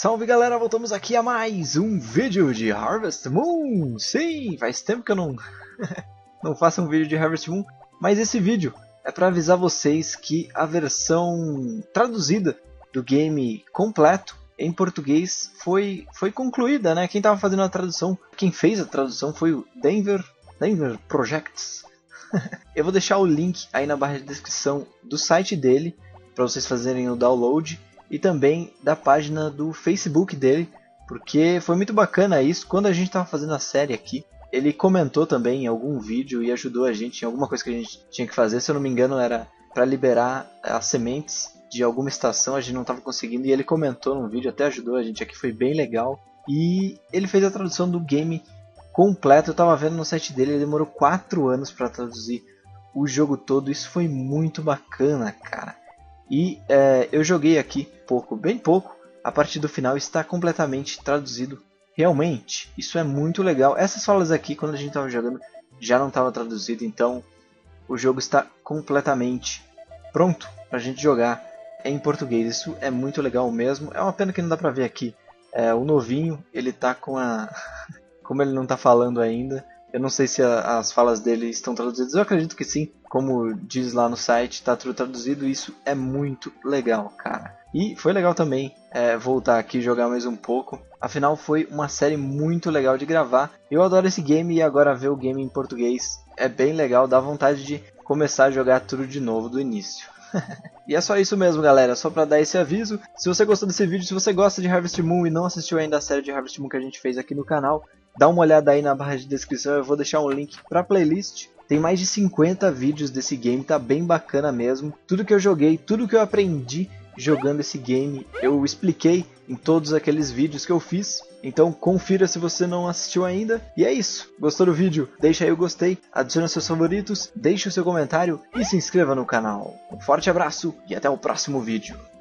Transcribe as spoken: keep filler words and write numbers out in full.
Salve galera, voltamos aqui a mais um vídeo de Harvest Moon. Sim, faz tempo que eu não, não faço um vídeo de Harvest Moon, mas esse vídeo é para avisar vocês que a versão traduzida do game completo em português foi, foi concluída, né? Quem estava fazendo a tradução, quem fez a tradução foi o Denver, Denver Projects. Eu vou deixar o link aí na barra de descrição do site dele para vocês fazerem o download. E também da página do Facebook dele, porque foi muito bacana isso. Quando a gente estava fazendo a série aqui, ele comentou também em algum vídeo e ajudou a gente em alguma coisa que a gente tinha que fazer. Se eu não me engano, era para liberar as sementes de alguma estação, a gente não estava conseguindo. E ele comentou num vídeo, até ajudou a gente aqui, foi bem legal. E ele fez a tradução do game completo. Eu estava vendo no site dele, ele demorou quatro anos para traduzir o jogo todo. Isso foi muito bacana, cara. E é, eu joguei aqui pouco, bem pouco, a partir do final está completamente traduzido realmente. Isso é muito legal. Essas falas aqui, quando a gente estava jogando, já não estava traduzido, então o jogo está completamente pronto para a gente jogar em português. Isso é muito legal mesmo. É uma pena que não dá para ver aqui. É, o novinho, ele tá com a... como ele não está falando ainda, eu não sei se a, as falas dele estão traduzidas. Eu acredito que sim. Como diz lá no site, está tudo traduzido. Isso é muito legal, cara. E foi legal também é, voltar aqui e jogar mais um pouco. Afinal, foi uma série muito legal de gravar. Eu adoro esse game e agora ver o game em português é bem legal. Dá vontade de começar a jogar tudo de novo do início. E é só isso mesmo, galera. Só para dar esse aviso. Se você gostou desse vídeo, se você gosta de Harvest Moon e não assistiu ainda a série de Harvest Moon que a gente fez aqui no canal, dá uma olhada aí na barra de descrição, eu vou deixar um link para a playlist. Tem mais de cinquenta vídeos desse game, tá bem bacana mesmo. Tudo que eu joguei, tudo que eu aprendi jogando esse game, eu expliquei em todos aqueles vídeos que eu fiz. Então confira se você não assistiu ainda. E é isso, gostou do vídeo? Deixa aí o gostei, adiciona seus favoritos, deixa o seu comentário e se inscreva no canal. Um forte abraço e até o próximo vídeo.